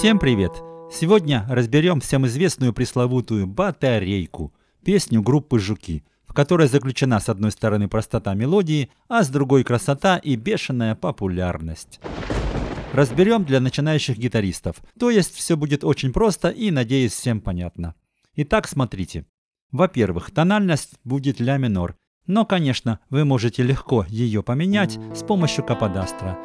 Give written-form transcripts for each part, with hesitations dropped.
Всем привет! Сегодня разберем всем известную пресловутую «Батарейку» – песню группы «Жуки», в которой заключена с одной стороны простота мелодии, а с другой красота и бешеная популярность. Разберем для начинающих гитаристов, то есть все будет очень просто и, надеюсь, всем понятно. Итак, смотрите. Во-первых, тональность будет ля минор, но, конечно, вы можете легко ее поменять с помощью каподастра.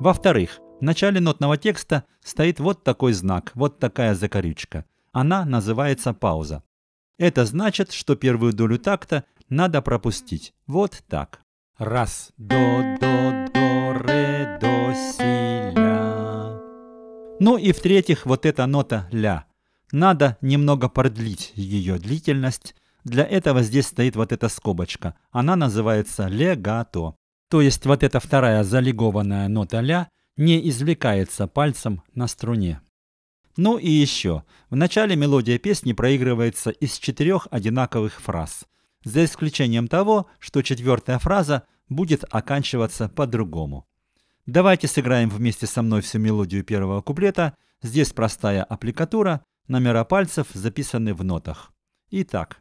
Во-вторых, в начале нотного текста стоит вот такой знак, вот такая закорючка. Она называется пауза. Это значит, что первую долю такта надо пропустить. Вот так. Раз. До, до, ре, до, си, ля. Ну и в-третьих, вот эта нота ля. Надо немного продлить ее длительность. Для этого здесь стоит вот эта скобочка. Она называется легато. То есть вот эта вторая залегованная нота ля не извлекается пальцем на струне. Ну и еще. В начале мелодия песни проигрывается из 4 одинаковых фраз, за исключением того, что 4-я фраза будет оканчиваться по-другому. Давайте сыграем вместе со мной всю мелодию первого куплета. Здесь простая аппликатура, номера пальцев записаны в нотах. Итак.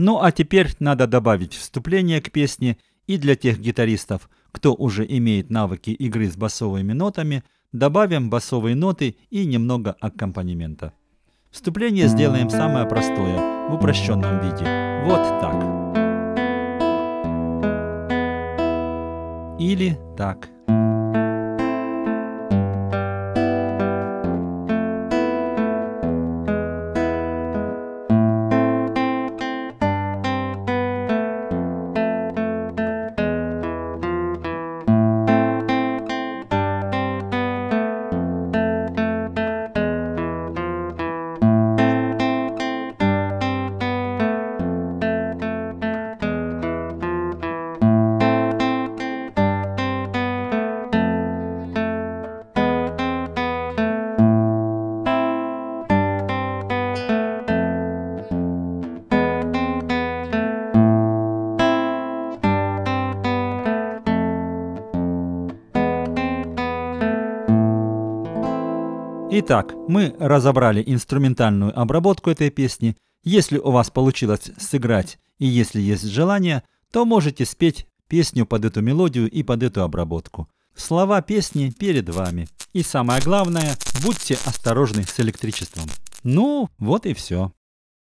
Ну а теперь надо добавить вступление к песне, и для тех гитаристов, кто уже имеет навыки игры с басовыми нотами, добавим басовые ноты и немного аккомпанемента. Вступление сделаем самое простое, в упрощенном виде. Вот так. Или так. Итак, мы разобрали инструментальную обработку этой песни. Если у вас получилось сыграть и если есть желание, то можете спеть песню под эту мелодию и под эту обработку. Слова песни перед вами. И самое главное, будьте осторожны с электричеством. Ну, вот и все.